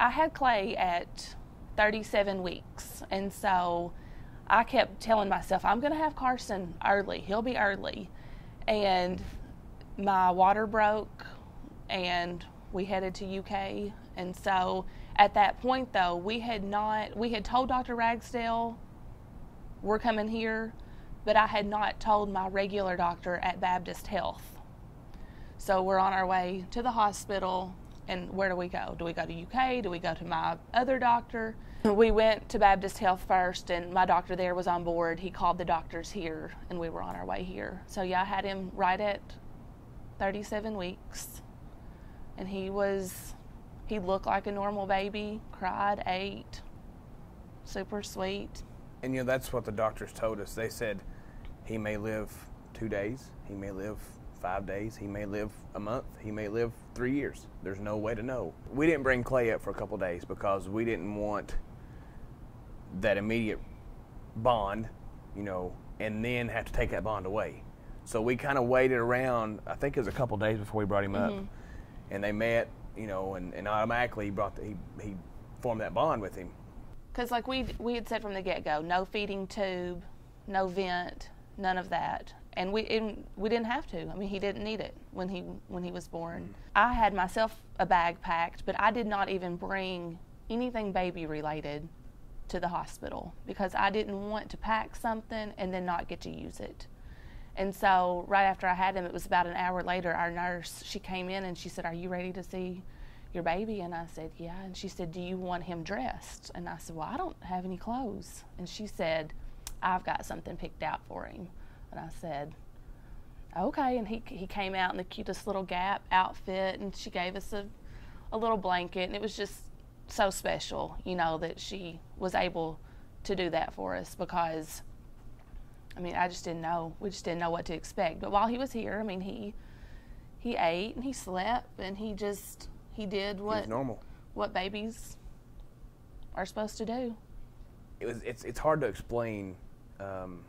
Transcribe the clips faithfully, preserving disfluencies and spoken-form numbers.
I had Clay at thirty-seven weeks, and so I kept telling myself, I'm going to have Carson early. He'll be early. And my water broke, and we headed to U K. And so at that point, though, we had not, we had told Doctor Ragsdale, we're coming here, but I had not told my regular doctor at Baptist Health. So we're on our way to the hospital, and where do we go? Do we go to U K? Do we go to my other doctor? We went to Baptist Health first, and my doctor there was on board. He called the doctors here, and we were on our way here. So yeah, I had him right at thirty-seven weeks, and he was, he looked like a normal baby, cried, ate, super sweet. And you know, that's what the doctors told us. They said, he may live two days, he may live five days, he may live a month, he may live three years. There's no way to know. We didn't bring Clay up for a couple of days because we didn't want that immediate bond, you know, and then have to take that bond away. So we kind of waited around, I think it was a couple of days before we brought him up. Mm-hmm. And they met, you know, and, and automatically he, brought the, he, he formed that bond with him. Because like we we had said from the get-go, no feeding tube, no vent, none of that. And we and we didn't have to. I mean, he didn't need it when he when he was born. I had myself a bag packed, but I did not even bring anything baby-related to the hospital because I didn't want to pack something and then not get to use it. And so right after I had him, it was about an hour later, our nurse, she came in and she said, "Are you ready to see your baby?" And I said, "Yeah." And she said, "Do you want him dressed?" And I said, "Well, I don't have any clothes." And she said, "I've got something picked out for him." And I said, "Okay." And he he came out in the cutest little Gap outfit, and she gave us a, a little blanket, and it was just so special, you know, that she was able to do that for us because, I mean, I just didn't know. We just didn't know what to expect. But while he was here, I mean, he he ate and he slept and he just... He did what he normal. What babies are supposed to do. It was it's it's hard to explain um,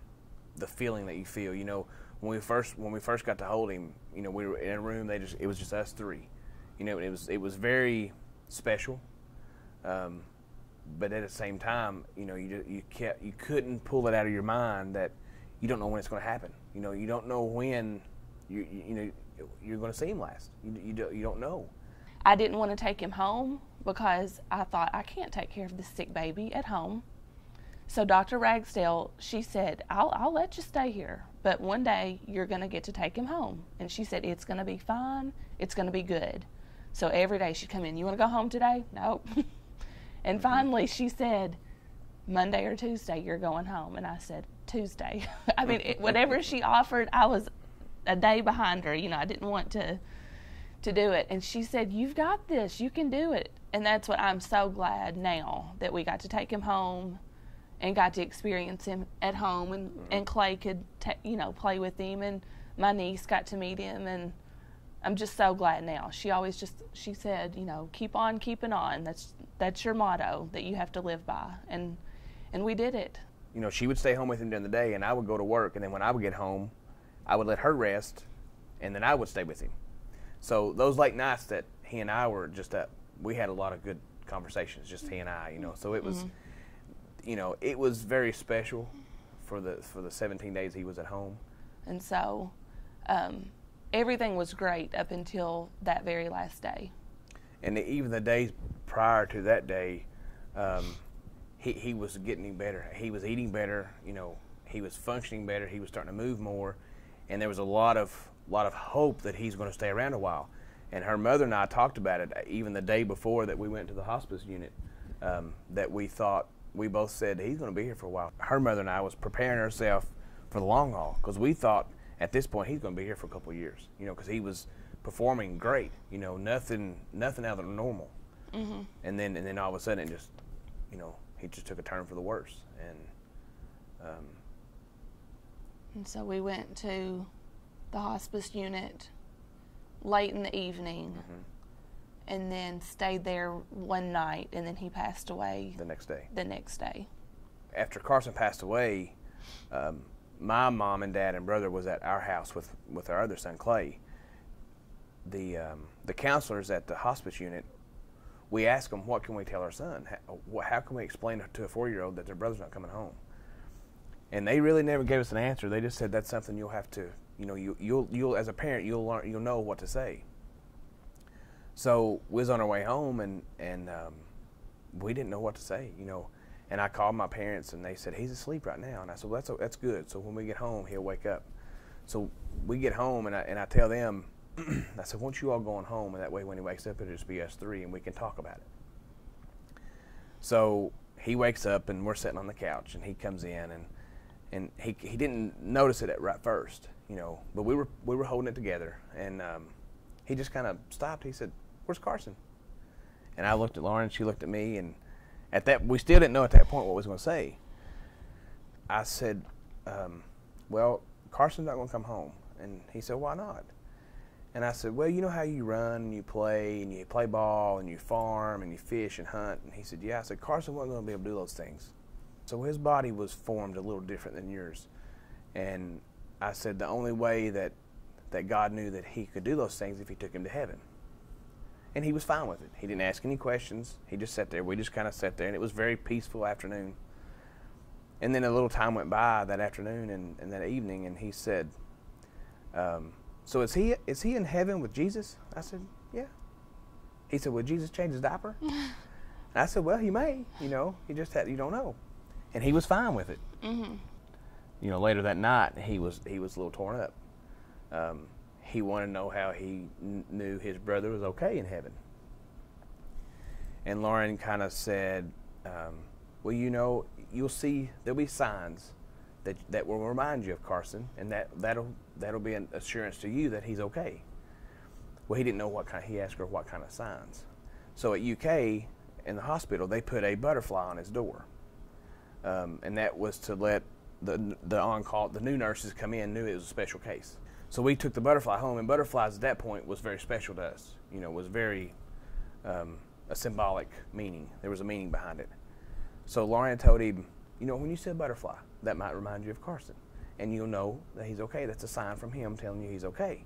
the feeling that you feel. You know, when we first when we first got to hold him, you know, we were in a room. They just it was just us three. You know, it was it was very special. Um, but at the same time, you know, you you kept you couldn't pull it out of your mind that you don't know when it's going to happen. You know, you don't know when you you, you know you're going to see him last. You you don't, you don't know. I didn't want to take him home because I thought, I can't take care of this sick baby at home. So Doctor Ragsdale, she said, I'll, I'll let you stay here, but one day you're going to get to take him home. And she said, it's going to be fine. It's going to be good. So every day she'd come in, you want to go home today? Nope. And finally she said, Monday or Tuesday, you're going home. And I said, Tuesday. I mean, it, whatever she offered, I was a day behind her. You know, I didn't want to... to do it. And she said, you've got this, you can do it. And that's what I'm so glad now, that we got to take him home and got to experience him at home, and, mm-hmm. and Clay could, ta you know, play with him, and my niece got to meet him, and I'm just so glad now. She always just, she said, you know, keep on keeping on. That's that's your motto that you have to live by, and and we did it. You know, she would stay home with him during the day, and I would go to work, and then when I would get home, I would let her rest, and then I would stay with him. So those late nights that he and I were just up, we had a lot of good conversations, just he and I, you know. So it was, mm-hmm. you know, it was very special for the for the seventeen days he was at home. And so um, everything was great up until that very last day. And even the days prior to that day, um, he, he was getting better. He was eating better, you know, he was functioning better, he was starting to move more, and there was a lot of... lot of hope that he's going to stay around a while. And her mother and I talked about it even the day before that we went to the hospice unit, um, that we thought, we both said, he's going to be here for a while. Her mother and I was preparing herself for the long haul because we thought at this point he's going to be here for a couple of years, you know, because he was performing great, you know, nothing nothing out of the normal. Mm-hmm. And then and then all of a sudden it just, you know, he just took a turn for the worse. And, um, and so we went to the hospice unit late in the evening, mm-hmm. and then stayed there one night, and then he passed away the next day. The next day. After Carson passed away, um, my mom and dad and brother was at our house with, with our other son, Clay. The, um, the counselors at the hospice unit we ask them, what can we tell our son? How, how can we explain to a four-year-old that their brother's not coming home? And they really never gave us an answer. They just said, that's something you'll have to, you know, you, you'll, you'll, as a parent, you'll learn, you'll know what to say. So we was on our way home, and, and um, we didn't know what to say, you know. And I called my parents, and they said, he's asleep right now. And I said, well, that's, that's good. So when we get home, he'll wake up. So we get home, and I, and I tell them, I said, won't you all go on home? And that way when he wakes up, it'll just be us three, and we can talk about it. So he wakes up, and we're sitting on the couch, and he comes in, and and he he didn't notice it at right first, you know, but we were we were holding it together, and um, he just kind of stopped. He said, "Where's Carson?" And I looked at Lauren, she looked at me, and at that we still didn't know at that point what we was going to say. I said, um, "Well, Carson's not going to come home," and he said, "Why not?" And I said, "Well, you know how you run and you play and you play ball and you farm and you fish and hunt," and he said, "Yeah." I said, "Carson wasn't going to be able to do those things." So his body was formed a little different than yours. And I said the only way that, that God knew that he could do those things if he took him to heaven. And he was fine with it. He didn't ask any questions. He just sat there. We just kind of sat there, and it was a very peaceful afternoon. And then a little time went by that afternoon and, and that evening, and he said, um, so is he, is he in heaven with Jesus? I said, yeah. He said, will Jesus change his diaper? I said, well, he may. You know, he just had, you don't know. And he was fine with it. Mm-hmm. You know, later that night, he was he was a little torn up. Um, he wanted to know how he n knew his brother was okay in heaven. And Lauren kind of said, um, well, you know, you'll see there'll be signs that that will remind you of Carson, and that that'll that'll be an assurance to you that he's okay. Well, he didn't know what kind. He asked her what kind of signs. So at U K in the hospital, they put a butterfly on his door. Um, and that was to let the, the on-call, the new nurses come in, knew it was a special case. So we took the butterfly home, and butterflies at that point was very special to us. You know, it was very, um, a symbolic meaning. There was a meaning behind it. So Lauren told him, you know, when you see a butterfly, that might remind you of Carson, and you'll know that he's okay. That's a sign from him telling you he's okay.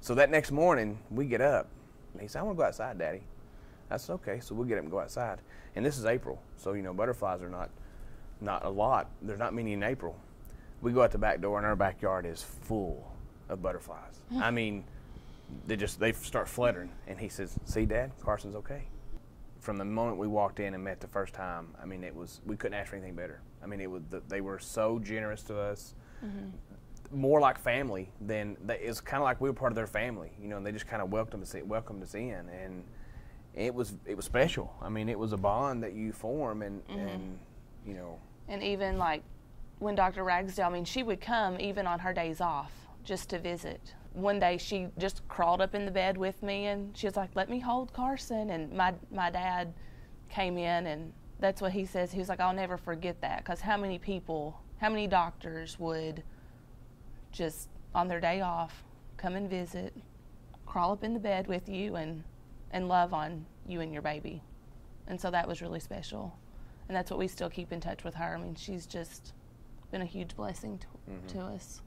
So that next morning, we get up, and he said, I want to go outside, Daddy. I said, okay, so we'll get up and go outside. And this is April, so, you know, butterflies are not not a lot. There's not many in April. We go out the back door, and our backyard is full of butterflies. I mean, they just, they start fluttering. And he says, see, Dad, Carson's okay. From the moment we walked in and met the first time, I mean, it was, we couldn't ask for anything better. I mean, it was, they were so generous to us. Mm-hmm. More like family than, it's kind of like we were part of their family, you know, and they just kind of welcomed us, welcomed us in. And it was it was special. I mean, it was a bond that you form, and, mm-hmm. and you know. And even like when Doctor Ragsdale, I mean, she would come even on her days off just to visit. One day she just crawled up in the bed with me, and she was like, let me hold Carson. And my, my dad came in, and that's what he says. He was like, I'll never forget that, because how many people, how many doctors would just on their day off come and visit, crawl up in the bed with you, and and love on you and your baby. And so that was really special. And that's what we still keep in touch with her. I mean, she's just been a huge blessing to, mm-hmm. to us.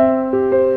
Thank you.